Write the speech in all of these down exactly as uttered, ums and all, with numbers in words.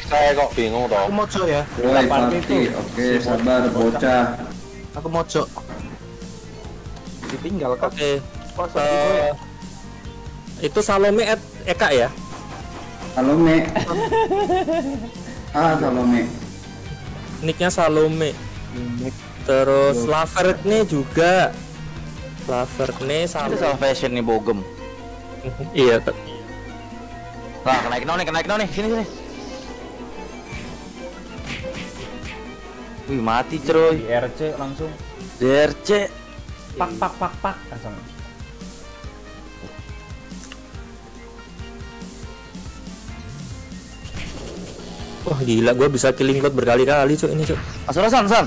Saya kok bingung toh. Aku mojok ya. Mulai party. Oke, sabar bocah. Aku mojok. Ditinggal kok. Oke. Uh, itu Salome at Eka ya? Salome. Ah, Salome. Nicknya Salome. Nick. Terus Lavert nih juga. Lavert nih Salome. Itu Salvation nih bogem. Iya. Lah, naik no nih, naik no nih. Sini sini. Wih, mati coy. D R C langsung. D R C. Pak pak pak pak langsung. Wah gila, gue bisa killing god berkali-kali cuk ini cuk. Asal san san.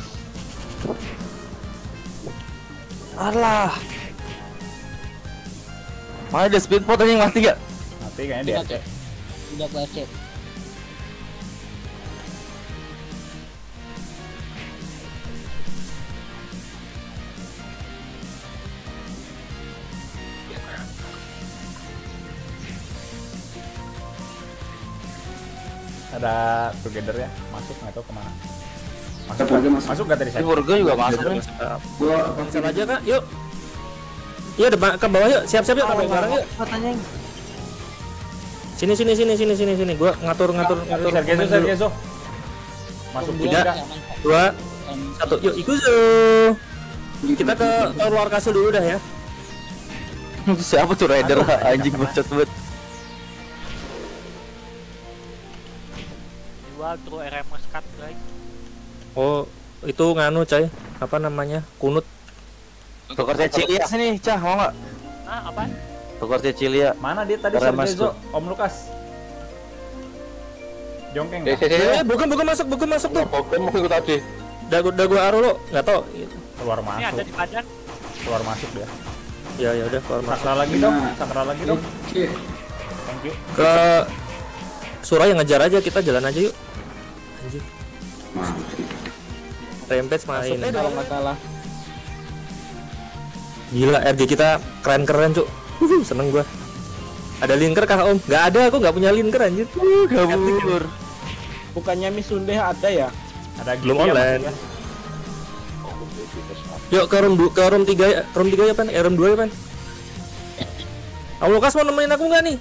Alah. Mana ada speedpot anjing, mati gak? Mati kayaknya dia. Udah, udah gue cek. Ada together ya, masuk nggak tahu kemana. Masuk nggak masuk. Masuk nggak tadi saya? Burgo juga masuk nih. Gua konsen aja kak, yuk. Iya depan ke bawah yuk, siap-siap yuk, bareng bareng yuk. Sini sini sini sini sini sini, gua ngatur ngatur ngatur. Sergeso, masuk tiga, dua, satu, yuk ikut yuk. Kita ke luar kasur dulu dah ya. Siapa tuh rider anjing bocot banget. True R M S cut guys. Oh, itu nganu coy. Apa namanya? Kunut. Tukar Cecilia sini, Cah, mau enggak? Ah, apaan? Tukar Cecilia. Mana dia tadi Sergezo? Om Lukas. Jongkeng. Eh, bukan bukan masuk, bukan masuk tuh. Bukan mau ikut tadi. Udah udah gua aru lo, enggak tahu gitu. Keluar masuk. Ini ada di badan. Keluar masuk dia. Ya ya udah, keluar masuk. Sakra lagi dong, sakra lagi dong. Thank you. Ke Surah yang ngejar aja, kita jalan aja yuk. Anjir. Rampage main. Kalau nggak salah. Gila R G kita keren-keren cuk. Uhuh, seneng gua. Ada linker kah om? Gak ada, aku nggak punya linker anjir. Uh, kabur. Bukannya Misundeh ada ya? Ada belum online. Ya, yuk ke room ke room tiga ya, room tiga ya pan, eh, room dua ya pan. Om Lukas mau nemenin aku nggak nih?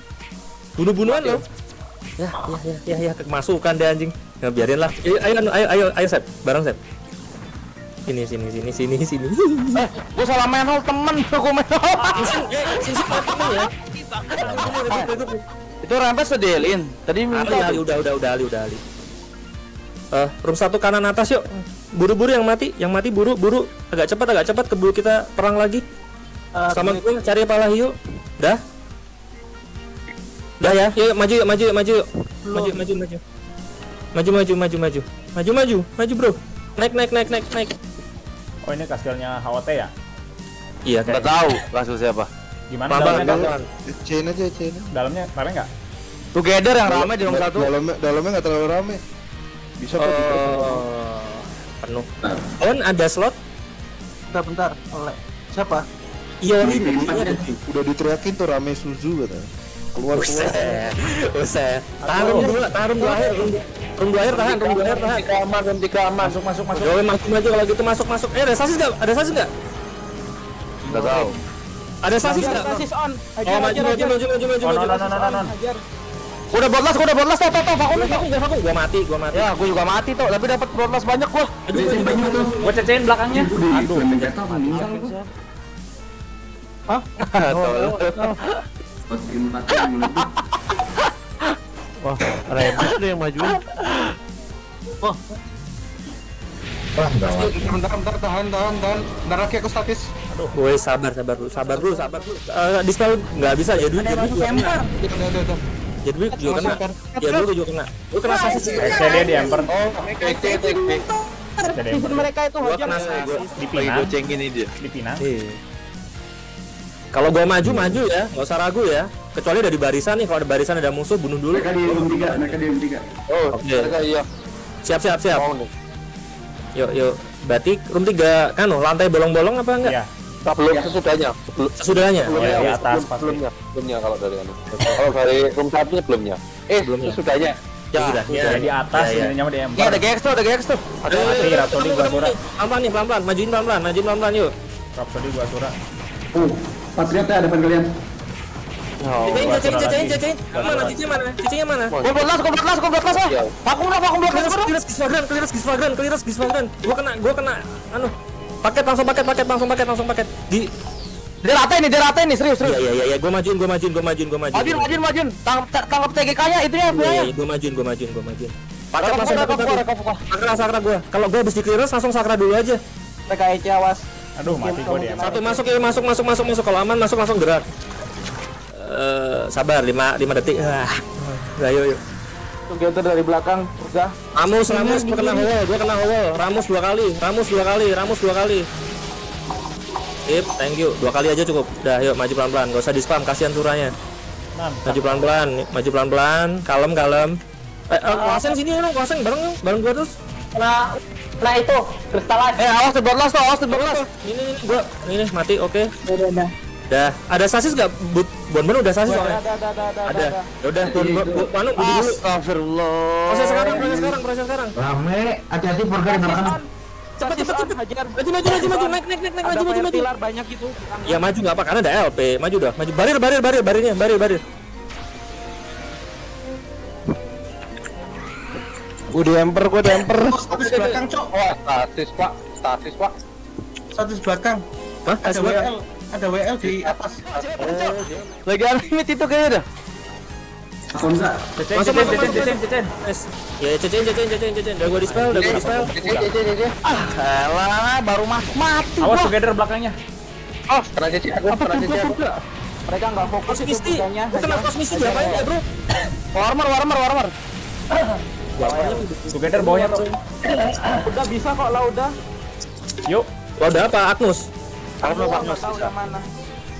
Bunuh-bunuhan loh. Ya, ya, ya, ya, ya, kemasukan deh anjing. Nggak biarin lah. Ayo, ayo, ayo, ayo, ayo, Sep. Bareng, Sep. Sini, sini, sini, sini, sini. Eh, gua salah main hall temen. Gua main hall. Sisi matimu ya. Itu rampes sedelin. Tadi minta. Udah, udah, udah, Ali, udah, Ali. Eh, room satu kanan atas yuk. Buru-buru yang mati. Yang mati buru, buru. Agak cepat, agak cepat. Keburu kita perang lagi. Sama gue cari palah yuk. Dah. Udah ya, yuk maju yuk, maju yuk, maju yuk. Maju, maju, maju. Maju, maju, maju, maju. Maju, maju, maju, bro. Naik, naik, naik, naik, naik. Oh, ini kastilnya H W T ya? Iya, enggak tahu kasus siapa. Gimana dalamnya? Chain aja, chain. Dalamnya rame enggak? Together yang rame di room satu. Dalamnya dalamnya enggak terlalu rame. Bisa kok penuh. On ada slot? Bentar, bentar. Oleh. Siapa? Iya, udah diteriakin tuh rame Suzu katanya. Keluar keluar usah taruh dulu, taruh dulu akhir taruh dulu akhir tahan, taruh dulu akhir tahan kamar, ganti kamar, masuk masuk masuk jauhin masuk aja kalau gitu, masuk masuk eh ada sasis gak? ada sasis gak? gak tau ada sasis gak? sasis on oh maju maju maju maju maju on on on on gua udah bloodlust, gua udah bloodlust tau tau tau vakum vakum vakum gua mati gua mati ya gua juga mati tau tapi dapet bloodlust banyak gua gua cecein belakangnya aduh hah? tau tau Wah, rebus tuh yang maju. Wah. Wah, bentar, bentar, tahan, tahan, tahan. Bentar lagi aku statis. Aduh, woi, sabar, sabar dulu, sabar dulu, sabar dulu. Eh, dispel enggak bisa ya dulu. Jadi gue juga kena. Ya dulu gue juga kena. Gue kena sasis. Saya dia diemper. Oh, tek tek tek. Mereka itu hojam. Dipinang. Gocengin dia. Dipinang. Kalau gua maju maju ya, nggak usah ragu ya. Kecuali dari barisan nih, kalau ada barisan ada musuh bunuh dulu. Mereka di room tiga, mereka di room tiga. Oh, oke. Mereka iya. Siap siap siap. Yuk yuk. Berarti room tiga kan loh, lantai bolong-bolong apa enggak? Iya. Belum sesudahnya. Sesudahnya. Iya, di atas pasti. Belumnya kalau dari anu. Kalau dari room satu belumnya. Eh, belum sesudahnya. Ya, udah, ya, udah di atas, ya, ya. Ini nyampe di ember. Ini ada G X tuh, ada G X tuh. Ada Rapsodi gua aturan. Pelan-pelan nih, pelan-pelan, majuin pelan-pelan, majuin pelan-pelan yuk. Rapsodi gua aturan. Uh, Patriot ada depan kalian. Cicing, cicing, cicing, cicing. Mana cicingnya mana? Cicingnya mana? Gua bloklas, gua bloklas, gua bloklas ah. Vakum dah, vakum bloklas baru. Clear Gisvagran, clear Gisvagran, clear Gisvagran. Gua kena, gua kena anu. Paket langsung paket, paket langsung paket, langsung paket. Di Dia rata ini, dia rata ini, serius, serius. Iya, iya, iya, gua majuin, gua majuin, gua majuin, gua majuin. Majuin, majuin, majuin. Tang tangkap T G K-nya, itunya apa ya? Gua majuin, gua majuin, gua majuin. Paket langsung dapat gua. Sakra, sakra gua. Kalau gua habis di-clearance langsung sakra dulu aja. T K I awas. Aduh, mati gua dia. Satu masuk ya, masuk, masuk, masuk, masuk. Kalau aman masuk langsung gerak. Eh, sabar lima detik. Ah. Ayo, yuk. Together dari belakang, udah. Ramus, Ramus kena hole, gua kena hole. Ramus dua kali, Ramus dua kali, Ramus dua kali. Sip, thank you. Dua kali aja cukup. Dah, yuk maju pelan-pelan. Gak usah di-spam, kasihan suranya. Maju pelan-pelan, maju pelan-pelan, kalem-kalem. Eh, kuasain sini dong, kuasain bareng bareng gua terus. Nah, nah itu, kristalan. Eh, awas terborlas tuh, awas terborlas. Ini ini gua, ini mati, oke. Udah, udah. Dah, ada sasis enggak? Bon-bon udah sasis soalnya. Ada, ada, ada, ada. Ya udah, bon-bon panu dulu. Astagfirullah. Proses sekarang, proses sekarang, proses sekarang. Rame, hati-hati burger enggak cepat cepat hajar maju maju maju maju naik naik naik naik maju maju maju pilar banyak gitu ya maju nggak apa karena ada L P maju dah maju barir barir barir barirnya barir barir gua di emper gua di emper status belakang cok oh status pak status pak status belakang hah ada W L ada W L di atas lagi ada limit itu kayaknya dah Konza, cecen, cecen, cecen, cecen, cecen, ya cecen, cecen, cecen, cecen, udah gua dispel, udah gua dispel, cecen, cecen, cecen, ah, elah, baru mah mati, awas together belakangnya, oh, kena cecen, aku kena cecen, mereka nggak fokus itu bukannya, kena kos misi berapaan ya bro, warmer, warmer, warmer, together bawahnya tuh, udah bisa kok lah udah, yuk, udah apa, Agnus, Agnus, Agnus,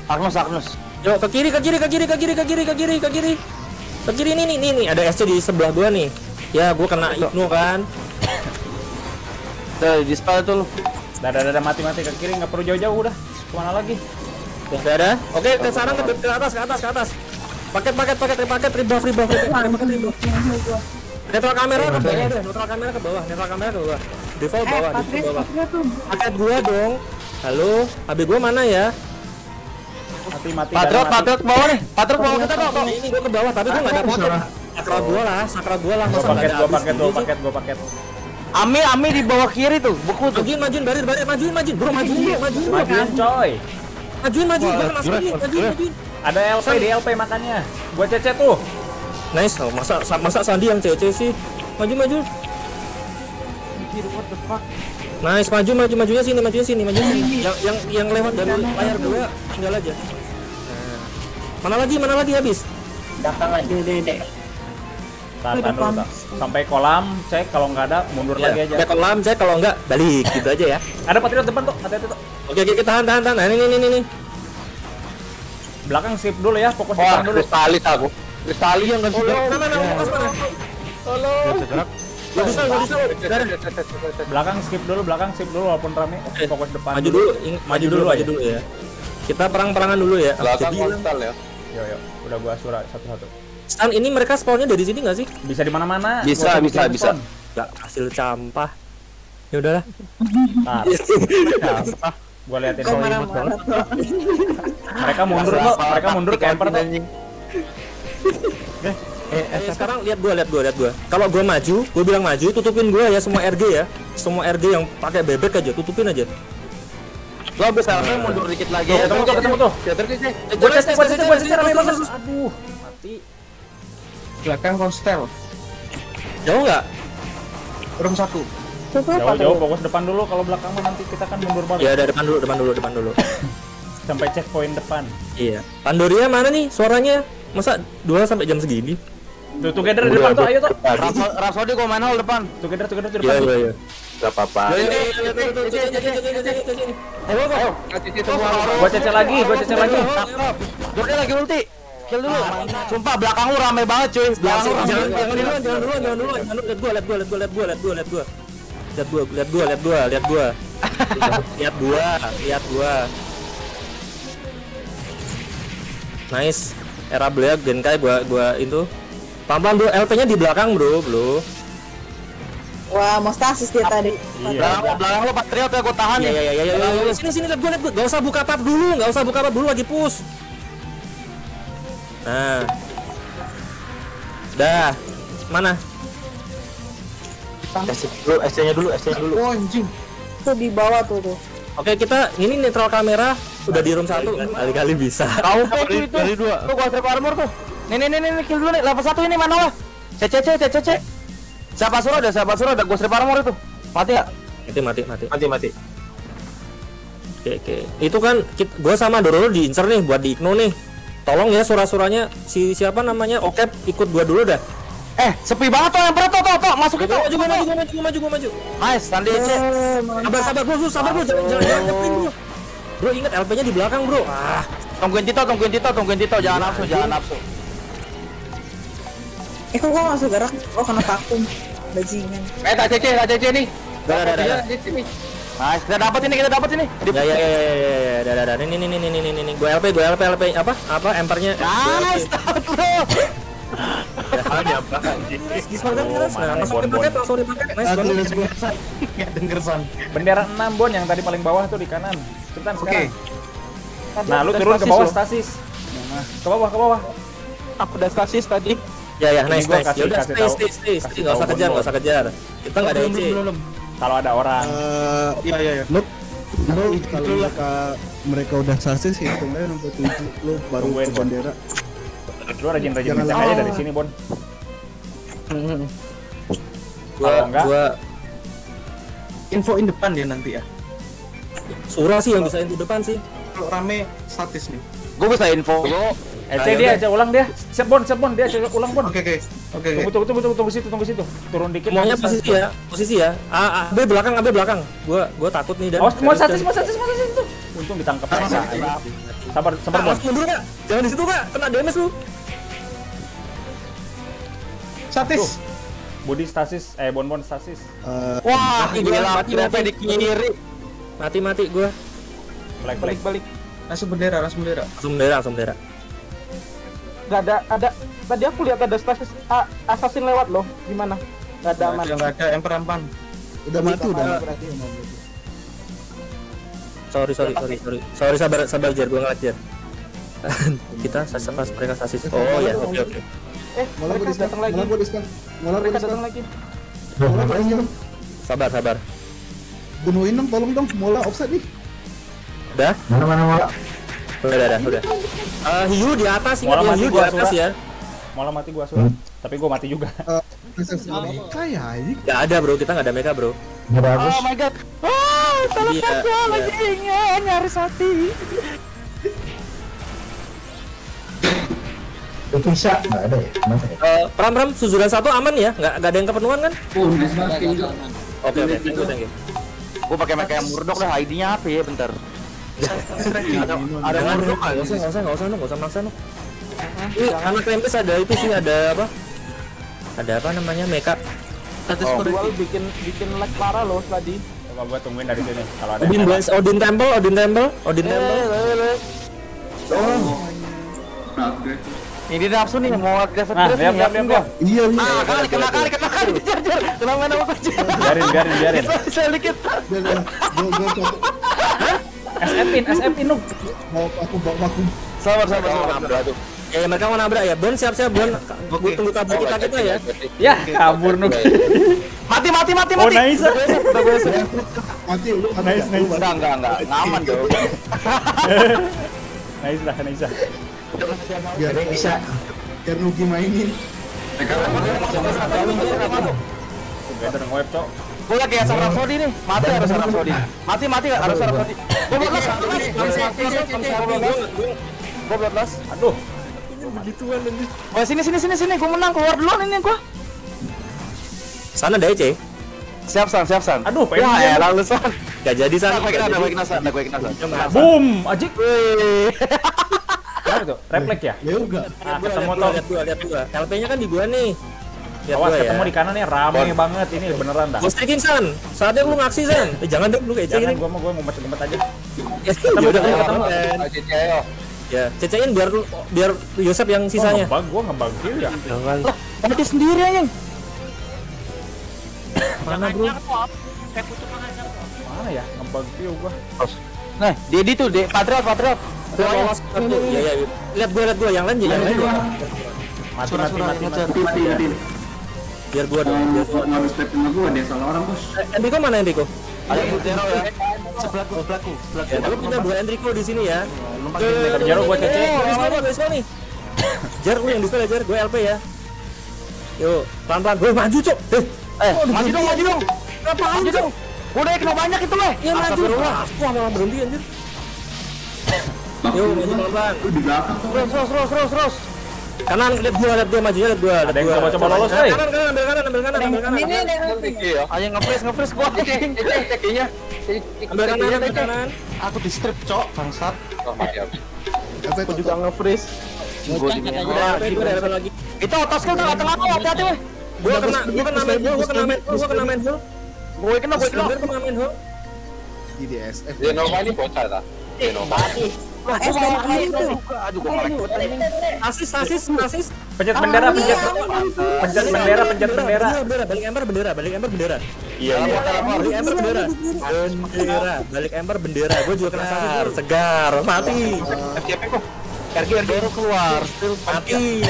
Agnus, Agnus, yuk ke kiri, ke kiri, ke kiri, ke kiri, ke kiri, ke kiri, ke kiri. Ke kiri nih, nih, nih, nih, ada S C di sebelah gua nih. Ya, gua kena Ibnu kan. Tuh, dispel tuh lu. Dada-dada mati-mati ke kiri, nggak perlu jauh-jauh udah. Kemana lagi? Udah ada. Oke, ke sarang ke atas, ke atas, ke atas. Paket, paket, paket, paket, ribah, ribah, ribah. Netral kamera ke bawah, netral kamera ke bawah, netral kamera ke bawah. Default bawah, default bawah. Paket gua dong. Halo, H B gua mana ya? Patriot, Patriot bawah nih, Patriot bawah kita kok. Ini gua ke bawah, tapi gua nggak ada paket. Sakra gua lah, sakra gua lah. Gua paket, gua paket, gua paket, gua paket. Ami, Ami di bawah kiri tuh, buku tuh. Majuin, majuin, barir, barir, majuin, majuin, bro, majuin, majuin, majuin, coy. Majuin, majuin, gua kena sakit, majuin, majuin. Ada L P, di L P makannya. Gua C C tuh. Nice, masa, masa Sandi yang C C sih. Majuin, majuin. Nice, maju, maju, majunya sini, majunya sini, majunya sini. Yang, yang, yang lewat dari layar gua tinggal aja. Nah. Mana lagi, mana lagi habis? Datang lagi, deh. Tahan dulu, sampai kolam, cek kalau nggak ada, mundur ya, lagi aja. Sampai kolam, cek kalau nggak, balik gitu aja ya. Ada Patriot depan tuh, hati-hati tuh. Oke, oke, tahan, tahan, tahan. Nah, ini, ini, ini, ini. Belakang skip dulu ya, fokus depan dulu. Kristalis aku, kristalis yang nggak bisa. Mana, mana, fokus mana? Tolong. Bisa, bisa, bisa. Belakang skip dulu, belakang skip dulu walaupun rame. Oke, fokus depan. Maju dulu, maju, maju dulu, maju dulu ya. Kita perang-perangan dulu ya. Belakang konstal ya. Yo yo, udah gua surat satu-satu. Stan ini mereka spawnnya dari sini nggak sih? Bisa di mana-mana. Bisa, bisa, bisa. Gak hasil campah. Ya udahlah. Nah, campah. Gua liatin soal imut banget. Mereka mundur kok, mereka mundur camper anjing. Eh. Eh, eh, sekarang lihat gua, lihat gua, lihat gua. Kalau gua maju, gua bilang maju, tutupin gua ya semua R G ya. Semua R G yang pakai bebek aja, tutupin aja. Lo besar nah. Mundur dikit lagi. Tuh, ya, ketemu tuh, ketemu tuh. Gua tes, tes, tes, tes. Aduh, mati. Belakang konstel. Jauh enggak? Room satu. Jauh-jauh fokus depan dulu, kalau belakang mah nanti kita kan mundur banget. Ya, ada depan dulu, depan dulu, depan dulu. Sampai checkpoint depan. Iya. Pandoria mana nih suaranya? Masa dua sampai jam segini? Tuh, together di depan tuh, ayo tuh. Rasodi gua main hall depan. Together, together di depan. Iya, iya. Enggak apa-apa. Ayo, gua cece lagi, gua cece lagi. Gua lagi ulti. Kill dulu. Sumpah belakang lu rame banget, cuy. Belakang lu. Jangan duluan, jangan duluan, jangan duluan. Lihat gua, lihat gua, lihat gua, lihat gua, lihat gua, lihat gua. Lihat gua, lihat gua, lihat gua, lihat gua. Lihat gua, lihat gua. Nice. Era Black dan kayak gua gua itu Pelan-pelan bro, L P-nya di belakang bro, bro. Wah, mau stasis dia tadi. Iya. Belakang lo Patriot ya, gue tahan ya. Iya, iya, iya. Sini, sini, lihat gue, lihat gue. Gak usah buka pub dulu, gak usah buka pub dulu, lagi push. Nah. Dah. Mana? Dulu, S C-nya dulu, S C-nya dulu. Oh, anjing. Tuh di bawah tuh tuh. Oke, kita ini netral kamera udah di room satu. Kali-kali bisa. Kau itu itu. Tuh gua trap armor tuh. Nih nih nih nih kill dulu nih level satu ini mana lah? C C C C C C. Siapa suruh ada siapa suruh ada gua trap armor itu. Mati ya? Mati mati mati. Mati mati. Oke oke. Itu kan gua sama Dororo diincer nih buat di Igno nih. Tolong ya suara-suaranya si siapa namanya? Okep ikut gua dulu dah. Eh, sepi banget tuh yang berat tuh, tuh, tuh, masuk itu. Maju, maju, maju, maju, maju, maju. Nice, Sandi C. Sabar, sabar bro, sabar bro, jangan, jangan, jangan, bro. Bro, ingat L P-nya di belakang bro. Ah, tungguin Tito, tungguin Tito, tungguin Tito, jangan nafsu, jangan nafsu. Eh, kok gua masuk gerak? Oh, kena vakum, bajingan. Eh, tak C C, tak C C nih. Dah, dah, dah. Nice, kita dapat ini, kita dapat ini. Ya, ya, ya, ya, dah, dah, dah. Ini, ini, ini, ini, ini, ini. Gua L P, gua L P, L P apa? Apa? Empernya? Nice, start bro. Hanya bahkan bendera enam bon yang tadi paling bawah tuh di kanan. Cepetan sekarang. Nah, lu turun ke bawah stasis. Ke bawah, ke bawah. Aku udah stasis tadi. Ya ya, nice nice. Ya udah stasis, stasis. Enggak usah kejar, enggak usah kejar. Kita enggak ada E C. Kalau ada orang. Iya iya iya. Lu kalau mereka udah stasis hitungnya nomor tujuh lu baru ke bendera. Lu rajin-rajin ngecek aja dari sini, Bon. Gua, gua infoin depan ya nanti ya. Surah sih yang bisa info depan sih. Kalau rame statis nih. Gua bisa info. Ece dia, ece ulang dia. Siap Bon, siap Bon, dia ece ulang Bon. Oke oke. Oke oke. Tunggu tunggu tunggu tunggu situ, tunggu situ. Turun dikit. Maunya posisi ya, posisi ya. A A B belakang, A B belakang. Gua gua takut nih dan. Oh, mau statis, mau statis, mau statis itu. Untung ditangkap. Sabar, sabar Bon. Jangan di situ, Kak. Kena damage lu. Statis. Body stasis, eh Bon Bon stasis. Wah, gila mati kiri. Mati-mati gua. Balik balik balik. Langsung bendera, langsung bendera. Langsung bendera, langsung bendera. Enggak ada ada tadi aku lihat ada stasis assassin lewat loh. Gimana? Enggak ada aman. Enggak ada emper ampan. Udah mati udah. Sorry sorry sorry sorry sorry sabar sabar jar gue ngeliat jar kita sasar pas mereka sasis. Oh ya oke oke eh malah gue datang lagi malah gue datang lagi malah main sabar sabar bunuhin dong tolong dong mola offset nih udah mana mana mola udah udah udah hiu di atas ingat ya hiu di atas ya mola mati gue suruh tapi gue mati juga kayak nggak ada bro kita nggak ada mereka bro. Oh my god. Tolong saja lagi ingin nyaris hati. Itu bisa nggak ada ya? Peram-peram susuran satu aman ya? Nggak ada yang kepenuhan kan? Oke oke, thank you thank you. Gue pakai pakai murdok dah, I D-nya apa ya? Bentar. Ada murdok nggak? Nggak usah nggak usah nggak usah nggak usah maksa nggak. Ini anak Tempest ada itu sih ada apa? Ada apa namanya? Makeup. Jadwal bikin bikin lag parah loh tadi. Coba gua tungguin dari sini kalau ada. Odin Blast, Odin Temple, Odin Temple, Odin Temple. Oh. Ini nafsu nih mau agresif terus. Nah, lihat lihat gua. Iya, iya. Ah, kali kena kali kena kali kejar kejar. Kenapa main sama kejar? Biarin biarin biarin. Saya dikit. Gua gua coba. S F-in, S F-in dong. Mau aku bawa aku. Sabar sabar sabar. Eh mereka mau nabrak ya, Bon siap-siap Bon. Gua tunggu kabar kita kita ya. Ya kabur nuk. Mati mati mati mati. Oh nice. Mati lu. Nice nice. Enggak enggak enggak. Aman dong. Nice lah nice. Biar bisa. Biar Nugi mainin. Bener ngeweb cok. Gue lagi asal Rapsodi nih, mati harus Rapsodi. Mati mati harus Rapsodi. Gue belas. Gue belas. Aduh. Begituan nanti. Oh sini sini sini sini, gua menang keluar duluan ini gua. Sana deh C. Siap san siap san. Aduh, pengen. Ya elah lu san. Enggak jadi san. Gua kena gua kena san, gua kena san. Boom, ajik. Kan tuh, refleks ya? Ya enggak. Ah, ketemu tuh lihat gua. L P-nya kan di gua nih. Awas ketemu di kanan nih, rame banget ini beneran dah. Gua streaking san. Saatnya lu ngaksi san. Eh jangan dong lu kayak C ini. Gua mau gua mau macet-macet aja. Ya udah ketemu. Ayo. Ya Ya, cecain biar biar Yosep yang sisanya. Gua gua ngebangkil ya. Jangan. Mati sendiri anjing. Mana bro? Saya butuh pengajar. Mana ya ngebangkil gua? Nah, Dedi tuh, Dek. Patriot, Patriot. Lolos satu. Ya ya. Lihat gua, lihat gua yang lain juga. Mati mati mati mati. Biar gua dong. Habis pepin gua dia salah orang, Bos. Enrico mana Enrico? Ada Purgatory ya. Sebelah aku, sebelah aku, sebelah aku. Tapi kita bukan Enrico di sini ya. Purgatory gua cece. Jar lu yang dispel aja, gua L P ya. Yuk, pelan-pelan gua maju, Cuk. Eh, maju dong, maju dong. Ngapain dong? Gua udah kena banyak itu, weh. Ya maju. Aku malah berhenti anjir. Yuk, pelan-pelan. Di belakang. Terus, terus, terus, terus. Kanan, lihat gua, lihat gua majunya, lihat gua. Ada yang coba-coba lolos, weh. Kanan, kanan, ambil kanan, ambil kanan, ambil kanan. Ini nih. Ayo nge-freeze, nge-freeze gua. Cekinya. Ambil kanan, ambil kanan. Aku di strip, Cok, bangsat. Oh, maaf. Aku juga nge-freeze. Gua di mana? Gua ada lagi. Itu auto skill tuh, tengah aku, hati-hati, weh. Gua kena, gua kena main, gua kena main, gua kena main. Gua kena, gua kena. Gua kena main, ho. Di D S F. Dia normal ini bocah dah. Dia normal. Wah, es dari air tuh. Aduh, gua ngelek ini. Asis, asis, asis. Pencet bendera, pencet pencet bendera, pencet bendera. Balik ember bendera, balik ember bendera. Iya, balik ember bendera. Bendera, balik ember bendera. Gua juga kena asis, segar, mati. F J P kok. R G baru keluar, still mati.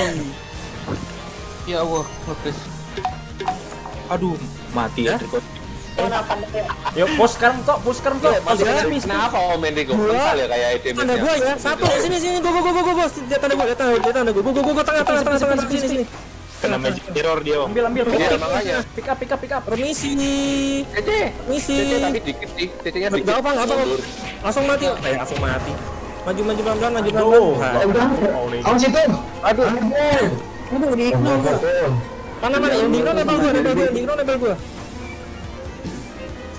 Ya Allah, nge-freeze. Aduh, mati ya. Yuk, push kerm kok, push kerm kok. Kenapa om Enrico? Kental ya kayak item nya. Tanda gua ya, satu, sini, sini, go, go, go, go, go. Dia tanda gua, dia tanda gua, dia tanda gua. Go, go, go, go, tengah, tengah, tengah, tengah, sini, sini. Kena magic mirror dia, om. Ambil, ambil, makanya. Pick up, pick up, pick up. Permisi. Cece, permisi. Cece tapi dikit, Cece nya dikit. Gak apa, gak apa. Langsung mati, yuk. Kayak langsung mati. Maju, maju, pelan-pelan, maju, pelan-pelan. Awas itu. Aduh. Aduh, diignore gua. Mana, mana, yang diignore level gua, yang diignore level gua.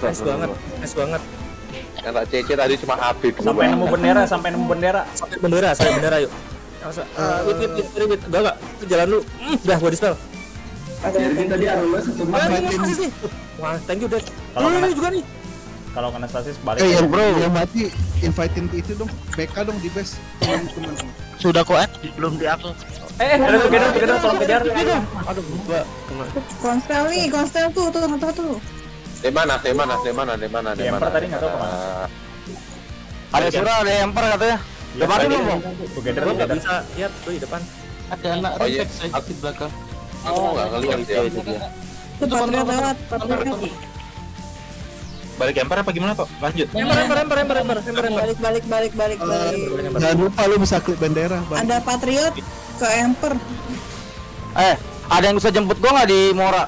Nice banget, nice banget. Kata C C tadi cuma habis. Sampai nemu bendera, sampai nemu bendera. Sampai bendera, sampai bendera yuk. Wait, wait, wait, wait, wait. Gak, gak, jalan dulu. Udah, gua dispel. Jadi tadi Arula satu mati. Wah, thank you, Dad. Ini juga nih. Kalau kena stasis balik. Eh, bro, yang mati, invite-in itu dong. B K dong di base. Sudah kok, eh, belum diupload. Eh, ada tuh, gedung, gedung, tolong kejar. Aduh, gua kena. Konstel nih, konstel tuh, tuh, tuh, tuh. Di mana? Di mana? Di mana? Di mana? Di mana? Tadi nggak tahu kemana. Ada surah, ada emper katanya. Depan dulu bang. Together nggak bisa. Lihat tuh di depan. Ada anak refleks di belakang. Oh nggak kelihatan dia. Cepat lewat. Balik emper apa gimana kok? Lanjut. Emper, emper, emper, emper, emper, emper. Balik, balik, balik, balik, balik. Jangan lupa lu bisa klik bendera. Ada Patriot ke emper. Eh, ada yang bisa jemput gua nggak di Mora?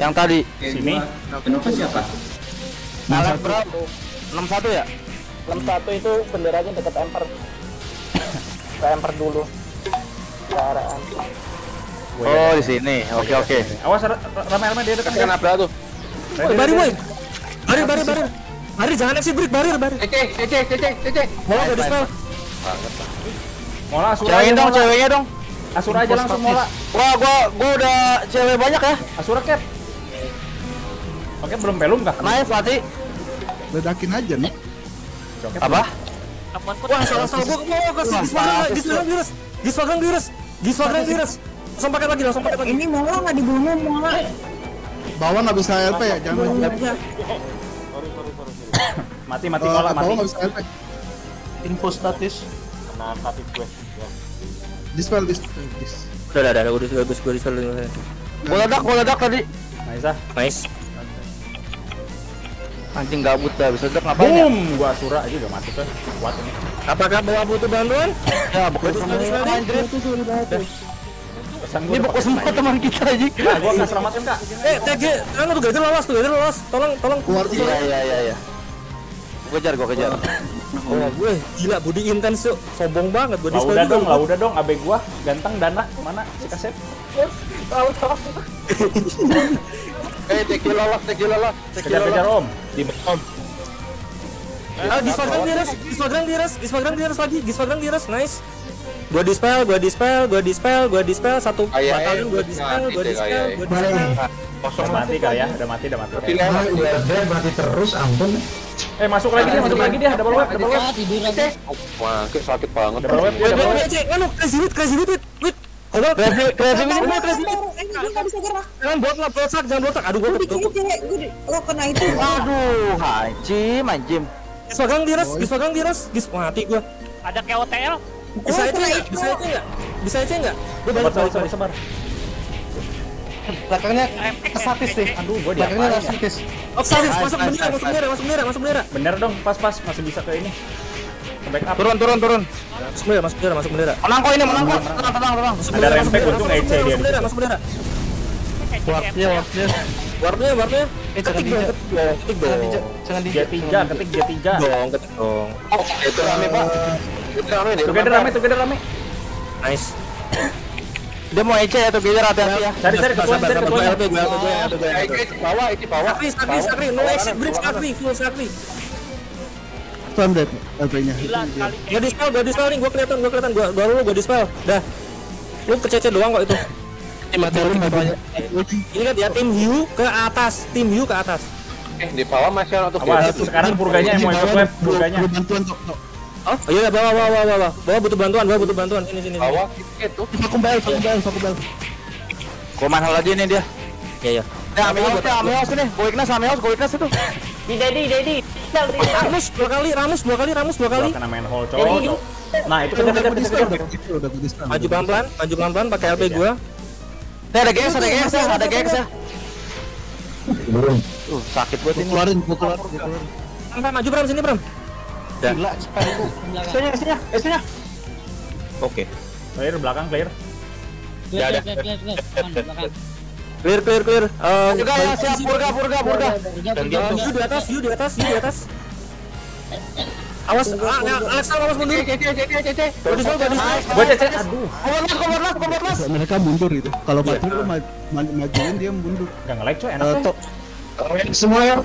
Yang tadi sini kenapa siapa? Alat bro enam satu ya? enam satu itu benderanya dekat emper ke emper dulu ke arah emper. Oh di sini, oke oke. Awas ramai-ramai dia dekat kan abra tuh. Bari woi, bari bari bari bari jangan exit break, bari bari. Cece cece cece cece mola udah dispel mola asura ceweknya dong, ceweknya dong. Asura aja langsung mola. Wah, gua gua udah cewek banyak ya. Asura cap. Oke, belum pelum kah? Naif Lati. Ledakin aja nih. Apa? Wah, salah-salah gua gua ke diswagang virus. Diswagang virus. Diswagang virus. Langsung pakai lagi, langsung pakai lagi. Ini mola enggak dibunuh mola. Bawa enggak bisa L P ya, jangan. Mati mati mola, mati. Info statis. Kena statis gue. Dispel, dispel, dispel. Udah, udah, udah, udah, udah, udah, dispel. Bola dak, bola dak tadi. Nice ah, nice. Anjing gabut dah, bisa dak ngapain ya? Boom, gua Asura aja udah mati kan. Kuat ini. Apakah bola butuh bantuan? Ya, bukan Andre itu suruh bantu. Ini bekas semua teman kita aja. Gua enggak selamatin, Kak. Eh, T G, anu tuh gagal lolos, tuh gagal lolos. Tolong, tolong. Iya, iya, iya, iya. Gua kejar, gua kejar. Oh, gue gila body intense yuk, sombong banget body style. Udah dong, lah udah dong, abe gua ganteng dana mana si kaset? Tahu tahu. Eh, teki lolos, teki lolos, teki lolos. Kejar om, di om. Ah, diswagang virus, diswagang virus, diswagang virus lagi, diswagang virus, nice. Gua dispel, gua dispel, gua dispel, gua dispel satu batalin gua dispel, gua dispel, gua dispel. Kosong mati kali ya, udah mati, udah mati. Mati terus, ampun. Eh masuk lagi dia, masuk lagi dia, double web, double web. Tidur lagi. Wah, kayak sakit banget. Double web, double web. Anu, crazy hit, crazy hit, hit. Coba crazy, crazy hit, crazy hit. Enggak bisa gerak. Jangan botak, botak, jangan botak. Aduh, gua ketutup. Lo kena itu. Aduh, hancim, hancim. Gisogang diras, gisogang diras, gis mati gua. Ada kayak O T L. Bisa aja enggak? Bisa aja enggak? Bisa aja enggak? Gua balik sebar. Belakangnya kesatis sih. Aduh, gua dia. Belakangnya kesatis. Oksatis masuk bendera, masuk bendera, masuk bendera, masuk bendera. Bener dong, pas-pas masih bisa ke ini. Ke backup. Turun, turun, turun. Masuk bendera, masuk bendera, masuk bendera. Menang kok ini, menang kok. Tenang, tenang, tenang. Ada respect untung E C dia. Masuk bendera, masuk bendera. Warpnya, warpnya. Warpnya, warpnya. Eh, ketik dong, ketik dong. Jangan di J tiga, ketik J tiga. Dong, ketik dong. Oh, itu rame, Pak. Itu rame deh. Together rame, together rame. Nice. Dia mau E C ya, together hati-hati ya. Cari cari ketuan, cari ketuan. L P, gue L P, gue L P, gue L P. E C bawah, E C bawah. Sakri, sakri, sakri, no exit bridge, sakri, full sakri. Ketuan deh, L P-nya. Gua dispel, gua dispel nih, gua kelihatan, gua kelihatan, gua dulu, gua dispel. Dah, lu kecece doang kok itu. Ini kan ya, tim Hiu ke atas, tim Hiu ke atas. Eh, di bawah masih ada untuk Hiu. Sekarang purganya yang mau ikut web, purganya. Oh iya, bawa bawa bawa bawa bawa butuh bantuan, bawa butuh bantuan sini sini. Bawa itu. Aku bel, aku bel, aku bel. Kau mahal lagi nih dia. Iya iya. Nah, Ameos, Ameos nih. Goiknas, Ameos, Goiknas itu. Di Dedi, Dedi. Ramus dua kali, Ramus dua kali, Ramus dua kali. Kena main hole cowok. Nah itu kita kita kita kita. Maju pelan-pelan, maju pelan-pelan pakai L P gua. Teh ada gex, ada gex, ada gex ya. Uh sakit buat ini. Keluarin, keluar. Sampai maju Pram sini Pram. Gila, cepat itu. Isinya, isinya, isinya. Oke. Clear, belakang clear. Ya ada. Clear, clear, clear. Eh, juga ya, siap purga, purga, purga. Yu di atas, Yu di atas, Yu di atas. Awas, Alexa awas mundur. Cece, cece, cece. Gua cece. Aduh. Kombat, kombat, kombat. Mereka mundur itu. Kalau mati lu majuin dia mundur. Enggak nge-like coy, enak coy. Semua ya.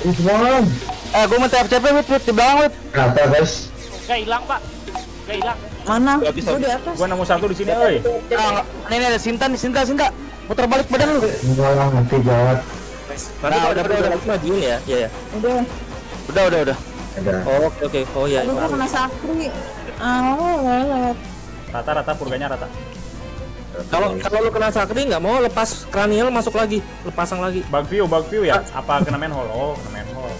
Semua. Eh, gua mau T F C P wit wit di belakang wit. Kenapa guys? Gak hilang pak, gak hilang. Mana? Gua di atas. Gua nemu satu di sini, oi. Ini ini ada Sinta nih, Sinta Sinta. Putar balik badan lu. Jangan nanti jawab. Nah, udah udah majuin ya, ya ya. Udah. Udah udah udah. Oke oke, oh ya. Lu kena sakri. Ah, rata-rata purganya rata. Kalau kalau lu kena sakri nggak mau lepas kranial masuk lagi, lepasang lagi. Bug view, bug view ya. Apa kena main hole? Oh, kena main hole.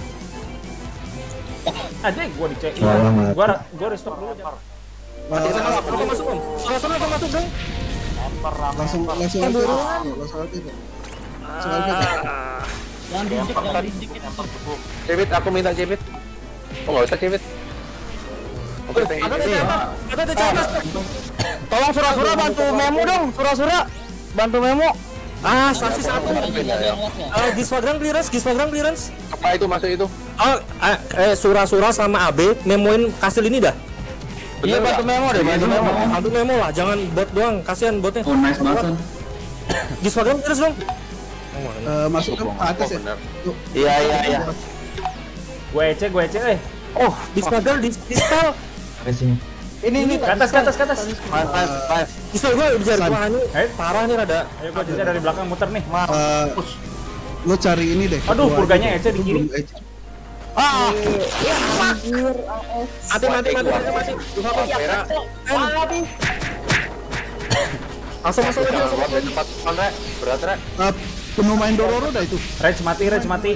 Ada gua dicek. Gua gua restock dulu aja. Masuk masuk Om. Sono-sono gua masuk dong. Langsung langsung aja. Langsung aja. Langsung aja. Jangan dicek Cebit, aku minta Cebit. Oh, enggak usah Cebit. Oke, ada apa? Ada apa? Tolong Sura-Sura bantu Memo dong, Sura-Sura. Bantu Memo. Ah, saksi satu. Eh, Giswagram clearance, Giswagram clearance. Apa itu masuk itu? Oh, eh Sura-Sura sama A B memoin kasih ini dah. Iya, bantu Memo deh, bantu Memo. Bantu Memo lah, jangan bot doang, kasihan botnya. Oh, nice banget. Giswagram clearance dong. Eh, masuk ke atas ya. Iya, iya, iya. Gue E C, gue E C, eh. Oh, Giswagram di distal. Ke sini. Ini ini atas atas atas. lima lima lima. Bisa gua bisa gua anu. Parah nih rada. Ayo gua jajar dari belakang muter nih. Mampus. Lu cari ini deh. Aduh, purganya E C di kiri. Ah. Mati mati mati mati. Gua apa merah. Mati. Langsung masuk aja langsung ke tempat sana. Berat rek. Penuh main dororo dah itu. Rage mati, rage mati.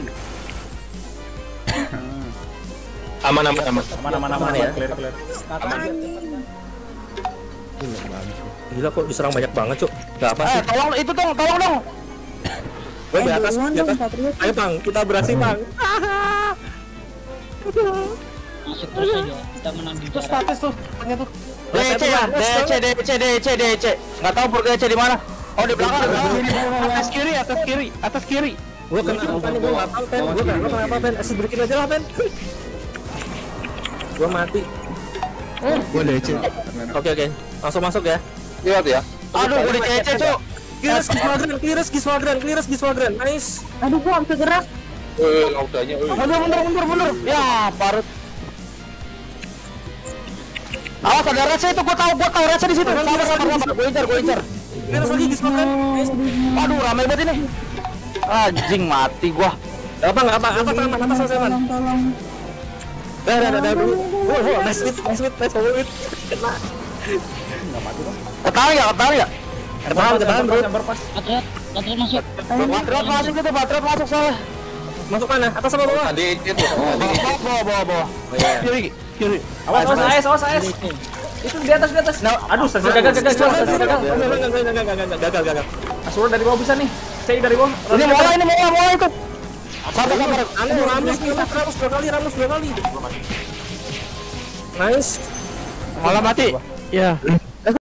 Aman aman aman aman aman aman ya. Clear clear. Gila kok diserang banyak banget, Cuk. Enggak apa sih. Eh, tolong itu dong, tolong dong. Gue di atas, di atas. Ayo, Bang, kita berhasil, Bang. Masuk terus aja. Kita menang di barat. Status tuh, tanya tuh. D C, D C, D C, D C, D C. Enggak tahu purga D C di mana. Oh, di belakang. Atas kiri, atas kiri, atas kiri. Gua kena apa nih? Gua apa, Pen? Gua kena apa, Pen? Asik berikin aja lah, Pen. Gua mati. Eh, gua D C. Oke oke. Langsung masuk ya. Lihat ya. Aduh, gua D C, Cuk. Clearance Giswagram, clearance Giswagram, clearance Giswagram. Nice. Aduh, gua hampir gerak. Eh, laudanya euy. Mundur mundur mundur. Ya, parut. Awas ada Reza itu, gua tahu, gua tahu Reza di situ. Sabar sabar sabar. Gua incer, gua incer. Clearance lagi Giswagram. Aduh, ramai banget ini. Anjing mati gua. Apa enggak apa-apa, apa-apa sama sama. Tolong. Nah, nah, nah, dulu. Wow, wow, nice hit, nice hit, nice hit. Kena. Enggak mati dong. Ketahui enggak, ketahui enggak? Ada paham, ada paham, bro. Patriot, Patriot masuk. Patriot masuk gitu, Patriot masuk salah. Masuk mana? Atas sama bawah? Tadi itu. Bawah, bawah, bawah. Kiri, kiri. Awas, awas, awas, awas, awas. Itu di atas, di atas. Aduh, gagal, gagal, gagal, gagal, gagal, gagal, gagal. Asura dari bawah bisa nih. Saya dari bawah. Ini mau, ini mau, mau itu. Sabar, sabar. Anu Ramos kita Ramos dua kali, Ramos dua kali. Nice. Malah mati. Ya.